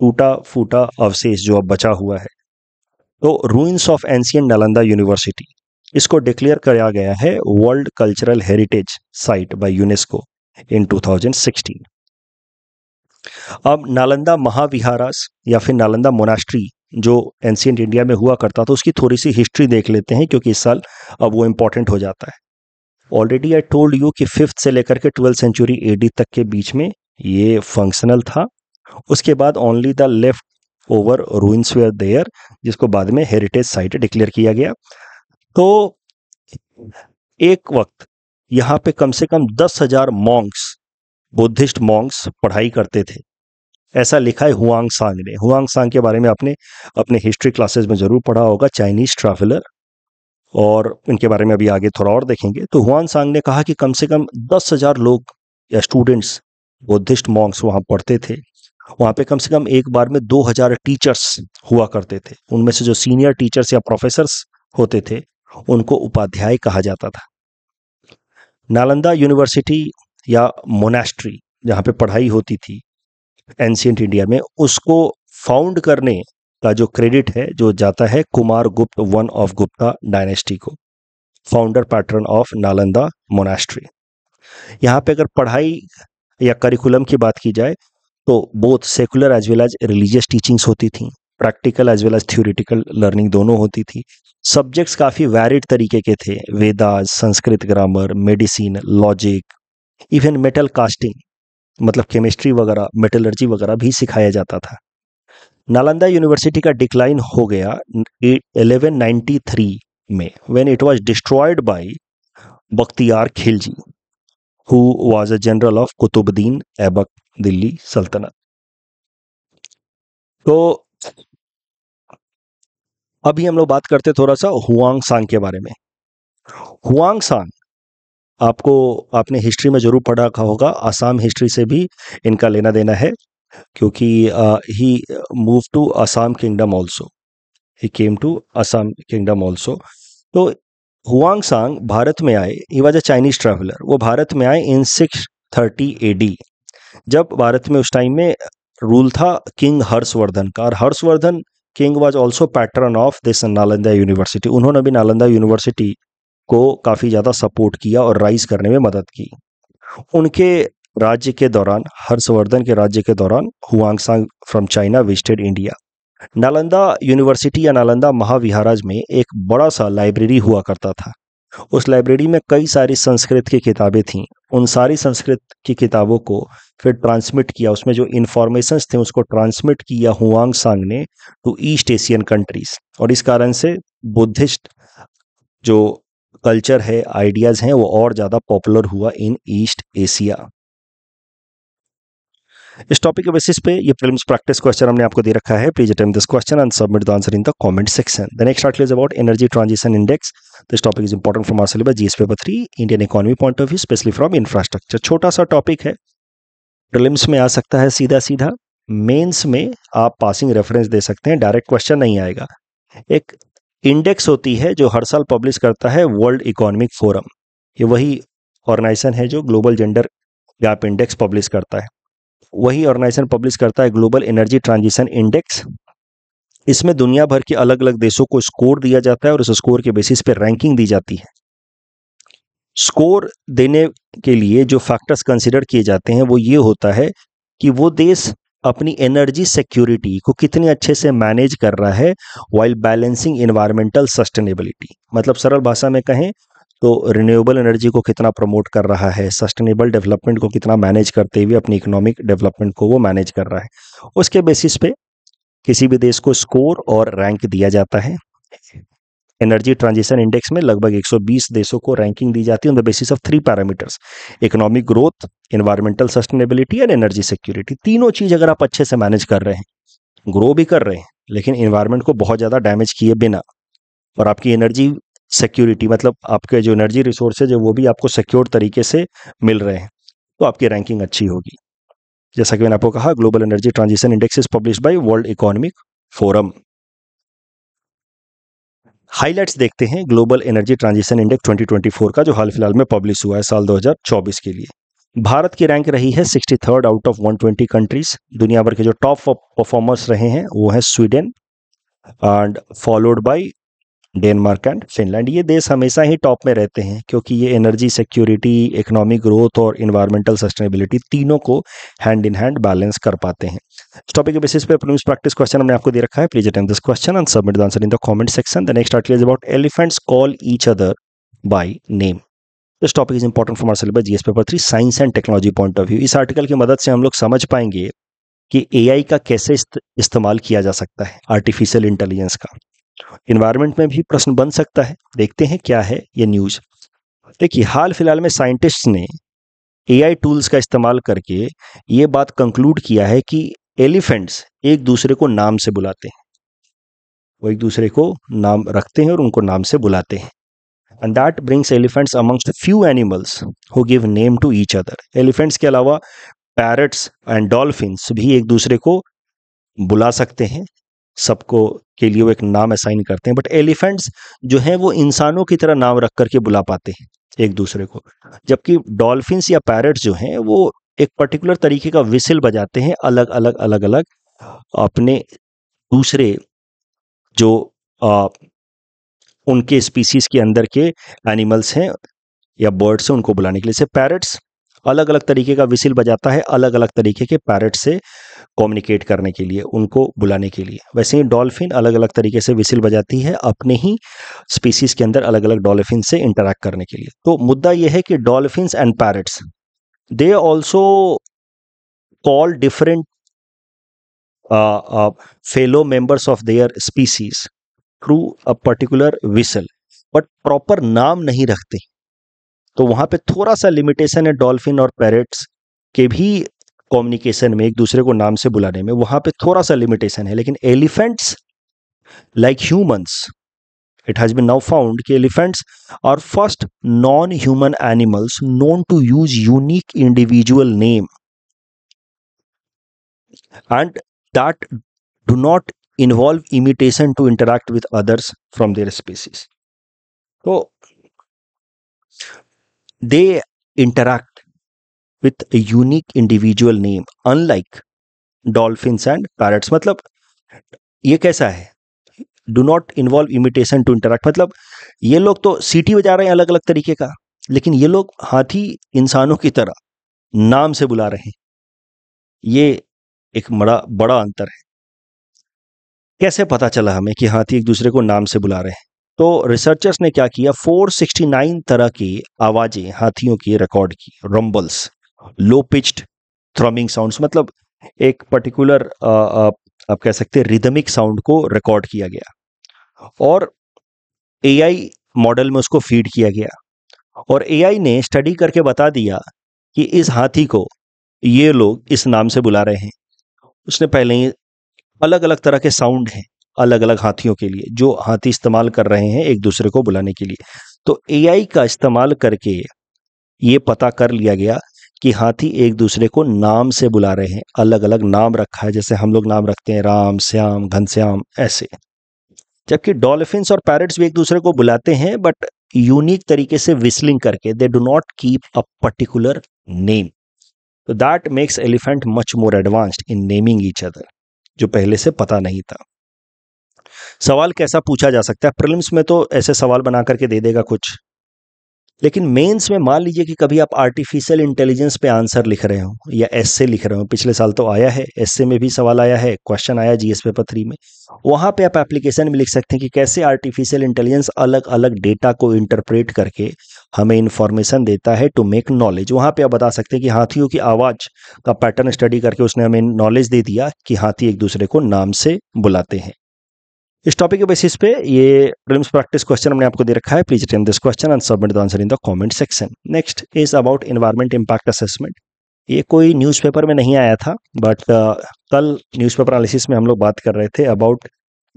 टूटा फूटा अवशेष जो अब बचा हुआ है, तो ruins of ancient Nalanda university, इसको डिक्लेयर किया गया है world cultural heritage site by UNESCO in दो हज़ार सोलह। अब नालंदा महाविहारास या फिर नालंदा मोनास्ट्री जो एंशिएंट इंडिया में हुआ करता था, उसकी थोड़ी सी हिस्ट्री देख लेते हैं, क्योंकि इस साल अब वो इम्पोर्टेंट हो जाता है। ऑलरेडी आई टोल्ड यू कि फिफ्थ से लेकर के ट्वेल्थ सेंचुरी एडी तक के बीच में ये फंक्शनल था. उसके बाद only the left over ruins were there, जिसको बाद में हेरिटेज साइट डिक्लेयर किया गया. तो एक वक्त यहाँ पे कम से कम दस हजार मॉन्क्स, बुद्धिस्ट मॉन्क्स पढ़ाई करते थे, ऐसा लिखा है हुआंग सांग ने. हुआंग सांग के बारे में आपने अपने हिस्ट्री क्लासेस में जरूर पढ़ा होगा, चाइनीज ट्रैवलर, और इनके बारे में अभी आगे थोड़ा और देखेंगे. तो हुआंग सांग ने कहा कि कम से कम दस हजार लोग या स्टूडेंट्स बुद्धिस्ट मॉन्क्स वहाँ पढ़ते थे. वहाँ पे कम से कम एक बार में दो हजार टीचर्स हुआ करते थे. उनमें से जो सीनियर टीचर्स या प्रोफेसर्स होते थे उनको उपाध्याय कहा जाता था. नालंदा यूनिवर्सिटी या मोनास्ट्री जहाँ पे पढ़ाई होती थी एंशियंट इंडिया में, उसको फाउंड करने का जो क्रेडिट है जो जाता है कुमार गुप्त, वन ऑफ गुप्ता डायनेस्टी को, founder patron of Nalanda monastery. यहाँ पे अगर पढ़ाई या करिकुलम की बात की जाए तो both secular as well as religious teachings होती थी, practical as well as theoretical learning दोनों होती थी. सब्जेक्ट्स काफ़ी वैरिड तरीके के थे, Vedas, Sanskrit grammar, medicine, logic, even metal casting मतलब केमिस्ट्री वगैरह, मेटलर्जी वगैरह भी सिखाया जाता था. नालंदा यूनिवर्सिटी का डिक्लाइन हो गया ग्यारह सौ तिरानवे में, when it was destroyed by Bakhtiyar Khilji, who was a general of Qutbuddin Aibak Delhi Sultanate. तो अभी हम लोग बात करते थोड़ा सा हुआंग सांग के बारे में. हुआंग सांग आपको आपने हिस्ट्री में जरूर पढ़ा होगा, आसाम हिस्ट्री से भी इनका लेना देना है, क्योंकि he move to Assam kingdom also, he came to Assam kingdom also. तो हुआंग सांग भारत में आए, he was a Chinese traveller. वो भारत में आए in six thirty A D, जब भारत में उस टाइम में रूल था किंग हर्षवर्धन का, और Harshvardhan king was also pattern of this Nalanda university. उन्होंने भी नालंदा यूनिवर्सिटी को काफ़ी ज़्यादा सपोर्ट किया और राइज करने में मदद की. उनके राज्य के दौरान, हर्षवर्धन के राज्य के दौरान, हुआंग सांग from China visited India. Nalanda university या नालंदा महाविहाराज में एक बड़ा सा लाइब्रेरी हुआ करता था. उस लाइब्रेरी में कई सारी संस्कृत की किताबें थीं. उन सारी संस्कृत की किताबों को फिर ट्रांसमिट किया, उसमें जो इन्फॉर्मेशंस थे उसको ट्रांसमिट किया हुआंग सांग ने टू ईस्ट एशियन कंट्रीज. और इस कारण से बुद्धिस्ट जो कल्चर है, आइडियाज हैं, वो और ज़्यादा पॉपुलर हुआ इन ईस्ट एशिया. इस टॉपिक के बेसिस पे ये प्रीलिम्स प्रैक्टिस क्वेश्चन हमने आपको दे रखा है. Please attempt this question and submit the answer in the comment section. The next article is about energy transition index. This topic is important from our syllabus, GS paper three, Indian economy point of view, specially from infrastructure. छोटा सा topic है, prelims में आ सकता है सीधा सीधा, mains में आप पासिंग रेफरेंस दे सकते हैं, डायरेक्ट क्वेश्चन नहीं आएगा. एक इंडेक्स होती है जो हर साल पब्लिश करता है वर्ल्ड इकोनॉमिक फोरम. ये वही ऑर्गेनाइजेशन है जो global gender gap index publish करता है. वही ऑर्गेनाइजेशन पब्लिश करता है ग्लोबल एनर्जी ट्रांजिशन इंडेक्स. इसमें दुनिया भर के अलग अलग देशों को स्कोर दिया जाता है और उस स्कोर के बेसिस पे रैंकिंग दी जाती है. स्कोर देने के लिए जो फैक्टर्स कंसिडर किए जाते हैं वो ये होता है कि वो देश अपनी एनर्जी सिक्योरिटी को कितने अच्छे से मैनेज कर रहा है वाइल बैलेंसिंग एनवायरमेंटल सस्टेनेबिलिटी. मतलब सरल भाषा में कहें तो रिन्यूएबल एनर्जी को कितना प्रमोट कर रहा है, सस्टेनेबल डेवलपमेंट को कितना मैनेज करते हुए अपनी इकोनॉमिक डेवलपमेंट को वो मैनेज कर रहा है. उसके बेसिस पे किसी भी देश को स्कोर और रैंक दिया जाता है. एनर्जी ट्रांजिशन इंडेक्स में लगभग एक सौ बीस देशों को रैंकिंग दी जाती है on the basis of three parameters, economic growth, environmental sustainability and energy security. तीनों चीज़ अगर आप अच्छे से मैनेज कर रहे हैं, ग्रो भी कर रहे हैं लेकिन एनवायरमेंट को बहुत ज़्यादा डैमेज किए बिना, और आपकी एनर्जी सिक्योरिटी मतलब आपके जो एनर्जी रिसोर्सेज है वो भी आपको सिक्योर तरीके से मिल रहे हैं, तो आपकी रैंकिंग अच्छी होगी. जैसा कि मैंने आपको कहा, global energy transition index is publish by world economic forum. Highlights देखते हैं global energy transition index twenty twenty four का, जो हाल फिलहाल में पब्लिश हुआ है साल दो हज़ार चौबीस के लिए. भारत की रैंक रही है sixty third out of one twenty countries. दुनिया भर के जो टॉप परफॉर्मर्स रहे हैं वो है Sweden and followed by Denmark and Finland. ये देश हमेशा ही टॉप में रहते हैं क्योंकि ये एनर्जी सिक्योरिटी, इकोनॉमिक ग्रोथ और इन्वायरमेंटल सस्टेनेबिलिटी तीनों को हैंड इन हैंड बैलेंस कर पाते हैं. इस टॉपिक के बेसिस पे प्रीलिम्स प्रैक्टिस क्वेश्चन हमने आपको दे रखा है. Please attempt this question and submit the answer in the comment section. The next article is about elephants call each other by name. This topic is important for our syllabus GS paper three science and technology point of view. इस article की मदद से हम लोग समझ पाएंगे कि AI का कैसे इस्त, इस्तेमाल किया जा सकता है, आर्टिफिशियल इंटेलिजेंस का एनवायरमेंट में भी प्रश्न बन सकता है। देखते हैं क्या है ये न्यूज। देखिए, हाल फिलहाल में साइंटिस्ट्स ने एआई टूल्स का इस्तेमाल करके ये बात कंक्लूड किया है कि एलिफेंट्स एक दूसरे को नाम से बुलाते हैं, वो एक दूसरे को नाम रखते हैं और उनको नाम से बुलाते हैं। And that brings elephants amongst few animals who give name to each other. Elephants के अलावा parrots and dolphins भी एक दूसरे को बुला सकते हैं, सबको के लिए वो एक नाम असाइन करते हैं। बट एलिफेंट्स जो हैं वो इंसानों की तरह नाम रख करके बुला पाते हैं एक दूसरे को, जबकि डॉल्फिन्स या पैरट्स जो हैं वो एक पर्टिकुलर तरीके का विसिल बजाते हैं अलग अलग अलग अलग अपने दूसरे जो आ, उनके स्पीसीज के अंदर के एनिमल्स हैं या बर्ड्स हैं उनको बुलाने के लिए। से पैरट्स अलग अलग तरीके का विसिल बजाता है अलग अलग तरीके के पैरट से कम्युनिकेट करने के लिए, उनको बुलाने के लिए। वैसे ही डॉल्फिन अलग अलग तरीके से विसिल बजाती है अपने ही स्पीसीज के अंदर अलग अलग डॉल्फिन से इंटरैक्ट करने के लिए। तो मुद्दा यह है कि dolphins and parrots they also call different fellow members of their species through a particular whistle, but proper नाम नहीं रखते। तो वहाँ पे थोड़ा सा लिमिटेशन है डॉल्फिन और पैरेट्स के भी कम्युनिकेशन में, एक दूसरे को नाम से बुलाने में वहाँ पे थोड़ा सा लिमिटेशन है। लेकिन elephants like humans, it has been now found कि elephants are first non human animals known to use unique individual name and that do not involve imitation to interact with others from their species. तो they interact with unique individual name unlike dolphins and parrots. मतलब ये कैसा है, do not involve imitation to interact, मतलब ये लोग तो सीटी बजा रहे हैं अलग अलग तरीके का, लेकिन ये लोग हाथी इंसानों की तरह नाम से बुला रहे हैं। ये एक बड़ा बड़ा अंतर है। कैसे पता चला हमें कि हाथी एक दूसरे को नाम से बुला रहे हैं? तो रिसर्चर्स ने क्या किया, चार सौ उनहत्तर तरह की आवाजें हाथियों की रिकॉर्ड की, rumbles, low pitched thrumming sounds, मतलब एक पर्टिकुलर आप कह सकते हैं रिदमिक साउंड को रिकॉर्ड किया गया और एआई मॉडल में उसको फीड किया गया। और एआई ने स्टडी करके बता दिया कि इस हाथी को ये लोग इस नाम से बुला रहे हैं। उसने पहले ही अलग अलग तरह के साउंड हैं अलग अलग हाथियों के लिए जो हाथी इस्तेमाल कर रहे हैं एक दूसरे को बुलाने के लिए। तो एआई का इस्तेमाल करके ये पता कर लिया गया कि हाथी एक दूसरे को नाम से बुला रहे हैं, अलग अलग नाम रखा है, जैसे हम लोग नाम रखते हैं राम, श्याम, घनश्याम, ऐसे। जबकि डॉल्फिन्स और पैरट्स भी एक दूसरे को बुलाते हैं बट यूनिक तरीके से विस्लिंग करके, they do not keep a particular name. तो that makes elephant much more advanced in naming each other, जो पहले से पता नहीं था। सवाल कैसा पूछा जा सकता है, प्रीलिम्स में तो ऐसे सवाल बना करके दे देगा कुछ, लेकिन मेंस में मान लीजिए कि कभी आप आर्टिफिशियल इंटेलिजेंस पे आंसर लिख रहे हो या एससे लिख रहे हो, पिछले साल तो आया है एससे में भी सवाल आया है, क्वेश्चन आया जीएस पेपर थ्री में, वहां पे आप एप्लीकेशन में लिख सकते हैं कि कैसे आर्टिफिशियल इंटेलिजेंस अलग अलग डेटा को इंटरप्रेट करके हमें इन्फॉर्मेशन देता है टू मेक नॉलेज। वहाँ पे आप बता सकते हैं कि हाथियों की आवाज़ का पैटर्न स्टडी करके उसने हमें नॉलेज दे दिया कि हाथी एक दूसरे को नाम से बुलाते हैं। इस टॉपिक के बेसिस पे ये प्रीलिम्स प्रैक्टिस क्वेश्चन हमने आपको दे रखा है। Please attempt this question and submit the answer in the comment section. Next is about environment impact assessment. ये कोई न्यूज़पेपर में नहीं आया था बट uh, कल न्यूज़पेपर एनालिसिस में हम लोग बात कर रहे थे अबाउट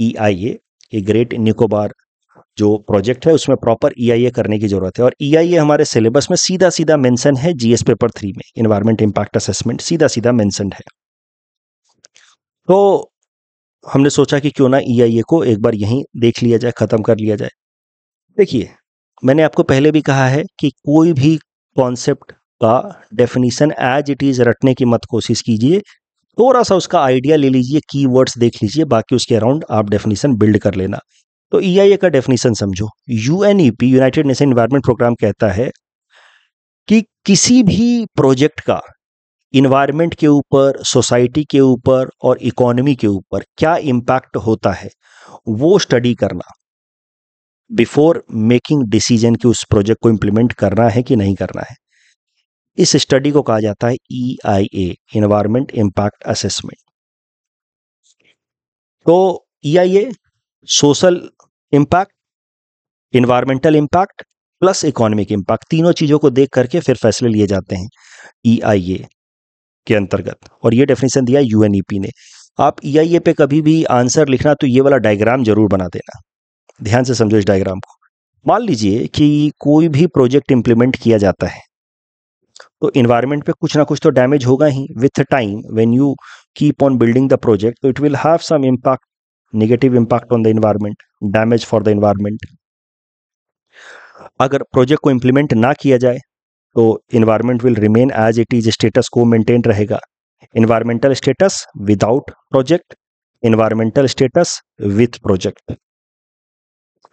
ई आई ए। ये ग्रेट निकोबार जो प्रोजेक्ट है उसमें प्रॉपर ई आई ए करने की जरूरत है और ई आई ए हमारे सिलेबस में सीधा सीधा मेंशन है जीएस पेपर थ्री में, एनवायरमेंट इम्पैक्ट असेसमेंट सीधा सीधा मेंशन है। तो हमने सोचा कि क्यों ना ई आई ए को एक बार यहीं देख लिया जाए, ख़त्म कर लिया जाए। देखिए, मैंने आपको पहले भी कहा है कि कोई भी कॉन्सेप्ट का डेफिनेशन एज इट इज़ रटने की मत कोशिश कीजिए, थोड़ा सा उसका आइडिया ले लीजिए, कीवर्ड्स देख लीजिए, बाकी उसके अराउंड आप डेफिनेशन बिल्ड कर लेना। तो ई आई ए का डेफिनेशन समझो। U N E P, United nation environment programme, कहता है कि किसी भी प्रोजेक्ट का इन्वायरमेंट के ऊपर, सोसाइटी के ऊपर और इकोनॉमी के ऊपर क्या इम्पैक्ट होता है वो स्टडी करना। बिफोर मेकिंग डिसीजन कि उस प्रोजेक्ट को इम्प्लीमेंट करना है कि नहीं करना है। इस स्टडी को कहा जाता है E I A, environment impact assessment. तो E I A social impact, environmental impact plus economic impact, तीनों चीज़ों को देख करके फिर फैसले लिए जाते हैं ई आई ए के अंतर्गत। और ये डेफिनेशन दिया यू एन ई पी ने। आप ई आई ए पे कभी भी आंसर लिखना तो ये वाला डायग्राम जरूर बना देना, ध्यान से समझो इस डायग्राम को। मान लीजिए कि कोई भी प्रोजेक्ट इम्प्लीमेंट किया जाता है तो इन्वायरमेंट पे कुछ ना कुछ तो डैमेज होगा ही। With time when you keep on building the project it will have some impact, negative impact on the environment, damage for the environment. अगर प्रोजेक्ट को इम्प्लीमेंट ना किया जाए तो environment will remain as it is, status को maintain रहेगा। Environmental status without project, environmental status with project,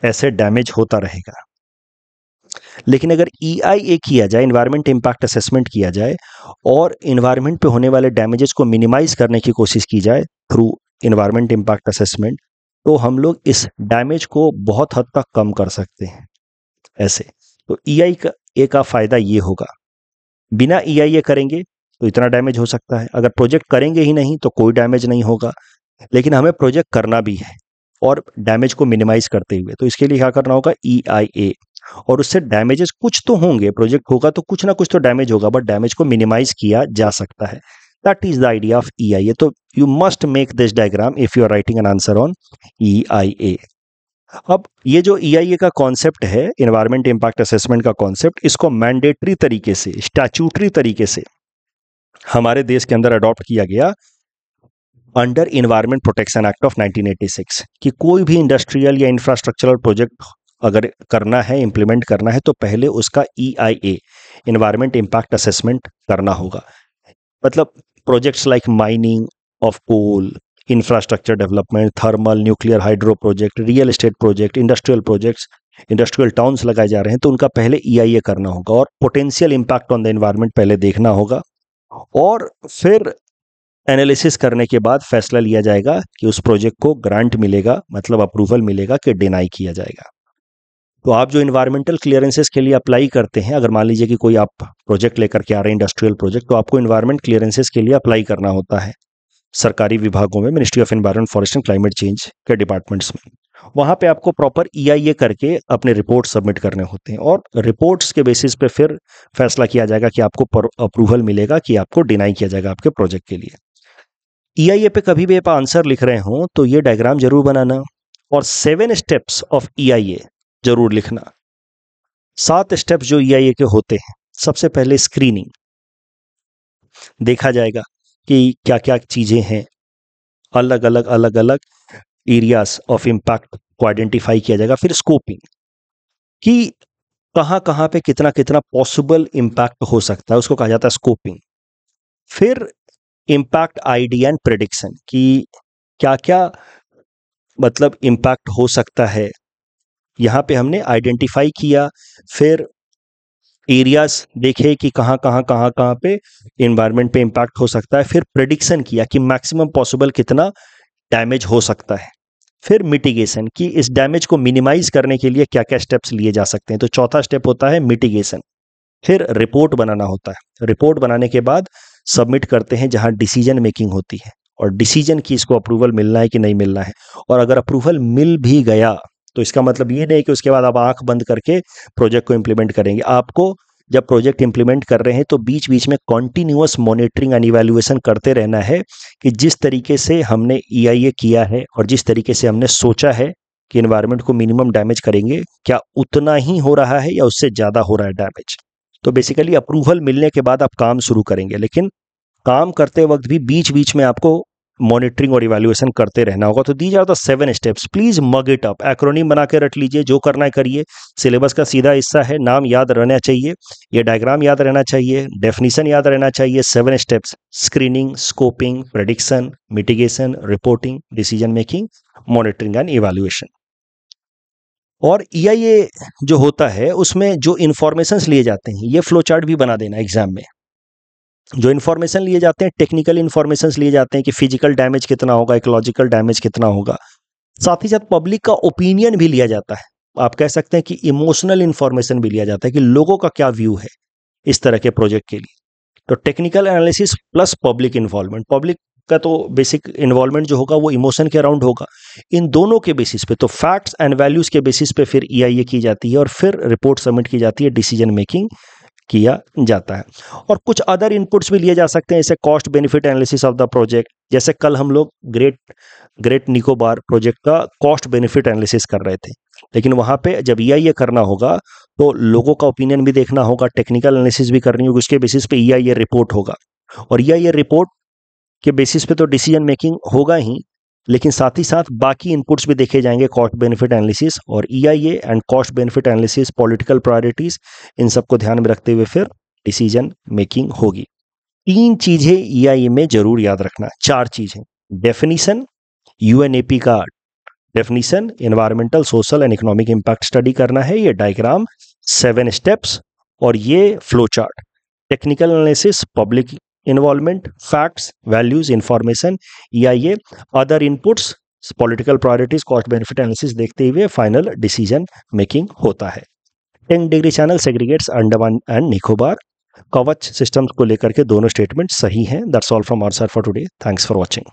ऐसे damage होता रहेगा। लेकिन अगर ई आई ए किया जाए, इन्वायरमेंट इम्पैक्ट असेसमेंट किया जाए और इन्वायरमेंट पे होने वाले डैमेजेस को मिनिमाइज करने की कोशिश की जाए थ्रू इन्वायरमेंट इम्पैक्ट असेसमेंट, तो हम लोग इस डैमेज को बहुत हद तक कम कर सकते हैं। ऐसे तो ई आई ए का, का फायदा ये होगा, बिना ई आई ए करेंगे तो इतना डैमेज हो सकता है, अगर प्रोजेक्ट करेंगे ही नहीं तो कोई डैमेज नहीं होगा। लेकिन हमें प्रोजेक्ट करना भी है और डैमेज को मिनिमाइज करते हुए, तो इसके लिए क्या करना होगा, ई आई ए। और उससे डैमेजेस कुछ तो होंगे, प्रोजेक्ट होगा तो कुछ ना कुछ तो डैमेज होगा, बट डैमेज को मिनिमाइज किया जा सकता है। That is the idea of E I A. तो you must make this diagram if you are writing an answer on E I A. अब ये जो ई आई ए का कॉन्सेप्ट है, एनवायरमेंट इम्पैक्ट असेसमेंट का कॉन्सेप्ट, इसको mandatory तरीके से, स्टैट्यूटरी तरीके से हमारे देश के अंदर अडॉप्ट किया गया under environment protection act of nineteen eighty six, कि कोई भी इंडस्ट्रियल या इंफ्रास्ट्रक्चरल प्रोजेक्ट अगर करना है, इम्प्लीमेंट करना है, तो पहले उसका E I A, environment impact assessment करना होगा। मतलब projects like mining of coal, infrastructure development, thermal, nuclear, hydro project, real estate project, industrial projects, industrial towns लगाए जा रहे हैं, तो उनका पहले ई आई ए करना होगा और potential impact on the environment पहले देखना होगा। और फिर एनालिसिस करने के बाद फैसला लिया जाएगा कि उस प्रोजेक्ट को ग्रांट मिलेगा, मतलब अप्रूवल मिलेगा, कि डिनाई किया जाएगा। तो आप जो इन्वायरमेंटल क्लियरेंसेस के लिए अप्लाई करते हैं, अगर मान लीजिए कि कोई आप प्रोजेक्ट लेकर के आ रहे हैं, इंडस्ट्रियल प्रोजेक्ट, तो आपको इन्वायरमेंट क्लियरेंसेस के लिए अप्लाई करना होता है सरकारी विभागों में, ministry of environment, forest and climate change के डिपार्टमेंट्स में। वहाँ पे आपको प्रॉपर ई आई ए करके अपने रिपोर्ट सबमिट करने होते हैं और रिपोर्ट्स के बेसिस पे फिर फैसला किया जाएगा कि आपको अप्रूवल मिलेगा कि आपको डिनाई किया जाएगा आपके प्रोजेक्ट के लिए। ई आई ए पे कभी भी आप आंसर लिख रहे हो तो ये डायग्राम जरूर बनाना और seven steps of E I A जरूर लिखना। सात स्टेप्स जो ई आई ए के होते हैं, सबसे पहले स्क्रीनिंग, देखा जाएगा कि क्या क्या चीज़ें हैं, अलग अलग अलग अलग एरियाज ऑफ इम्पैक्ट को आइडेंटिफाई किया जाएगा। फिर स्कोपिंग, कि कहाँ कहाँ पे कितना कितना पॉसिबल इम्पैक्ट हो सकता है, उसको कहा जाता है स्कोपिंग। फिर इम्पैक्ट आइडिया एंड प्रेडिक्शन, कि क्या क्या मतलब इम्पैक्ट हो सकता है, यहाँ पे हमने आइडेंटिफाई किया। फिर एरियाज देखे कि कहाँ कहाँ कहाँ कहाँ पे एनवायरनमेंट पे इम्पैक्ट हो सकता है। फिर प्रेडिक्शन किया कि मैक्सिमम पॉसिबल कितना डैमेज हो सकता है। फिर मिटिगेशन, कि इस डैमेज को मिनिमाइज करने के लिए क्या क्या स्टेप्स लिए जा सकते हैं, तो चौथा स्टेप होता है मिटिगेशन। फिर रिपोर्ट बनाना होता है, रिपोर्ट बनाने के बाद सबमिट करते हैं जहां डिसीजन मेकिंग होती है, और डिसीजन की इसको अप्रूवल मिलना है कि नहीं मिलना है। और अगर अप्रूवल मिल भी गया तो इसका मतलब ये नहीं कि उसके बाद आप आंख बंद करके प्रोजेक्ट को इम्प्लीमेंट करेंगे। आपको जब प्रोजेक्ट इम्प्लीमेंट कर रहे हैं तो बीच बीच में कॉन्टिन्यूअस मॉनिटरिंग एंड इवैल्यूएशन करते रहना है कि जिस तरीके से हमने ई आई ए किया है और जिस तरीके से हमने सोचा है कि एनवायरनमेंट को मिनिमम डैमेज करेंगे, क्या उतना ही हो रहा है या उससे ज़्यादा हो रहा है डैमेज। तो बेसिकली अप्रूवल मिलने के बाद आप काम शुरू करेंगे, लेकिन काम करते वक्त भी बीच बीच में आपको मॉनिटरिंग और इवैल्यूएशन करते रहना होगा। तो these are the seven steps, please mug it up, acronym बना के रट लीजिए, जो करना है करिए, सिलेबस का सीधा हिस्सा है, नाम याद रहना चाहिए, ये डायग्राम याद रहना चाहिए, डेफिनेशन याद रहना चाहिए। Seven steps, screening, scoping, prediction, mitigation, reporting, decision making, monitoring and evaluation. और ई आई ए जो होता है उसमें जो इन्फॉर्मेशन लिए जाते हैं, ये फ्लो चार्ट भी बना देना एग्जाम में, जो इन्फॉर्मेशन लिए जाते हैं, टेक्निकल इन्फॉर्मेशन लिए जाते हैं कि फिजिकल डैमेज कितना होगा, इकोलॉजिकल डैमेज कितना होगा, साथ ही साथ पब्लिक का ओपिनियन भी लिया जाता है। आप कह सकते हैं कि इमोशनल इंफॉर्मेशन भी लिया जाता है कि लोगों का क्या व्यू है इस तरह के प्रोजेक्ट के लिए। तो technical analysis plus public involvement, public का तो बेसिक इन्वॉल्वमेंट जो होगा वो इमोशन के अराउंड होगा, इन दोनों के बेसिस पे, तो फैक्ट्स एंड वैल्यूज के बेसिस पे फिर ई आई ए की जाती है और फिर रिपोर्ट सबमिट की जाती है, डिसीजन मेकिंग किया जाता है। और कुछ अदर इनपुट्स भी लिए जा सकते हैं जैसे cost benefit analysis of the project, जैसे कल हम लोग ग्रेट ग्रेट निकोबार प्रोजेक्ट का कॉस्ट बेनिफिट एनालिसिस कर रहे थे, लेकिन वहाँ पे जब ई आई ए करना होगा तो लोगों का ओपिनियन भी देखना होगा, टेक्निकल एनालिसिस भी करनी होगी, उसके बेसिस पे ई आई ए रिपोर्ट होगा और ई आई ए रिपोर्ट के बेसिस पे तो डिसीजन मेकिंग होगा ही, लेकिन साथ ही साथ बाकी इनपुट्स भी देखे जाएंगे, कॉस्ट बेनिफिट एनालिसिस और E I A and cost benefit analysis, political priorities, इन सबको ध्यान में रखते हुए फिर डिसीजन मेकिंग होगी। तीन चीजें ई आई ए में जरूर याद रखना, चार चीजें, definition, U N A P का definition, environmental social and economic impact study करना है, ये डायग्राम, सेवन स्टेप्स और ये flow chart, technical analysis, public involvement, facts, values, information, E I A, other inputs, political priorities, cost benefit analysis देखते हुए final decision making होता है। Ten degree channel segregates Andaman and Nicobar, Kavach systems को लेकर के दोनों स्टेटमेंट सही हैं। That's all from our side for today, thanks for watching.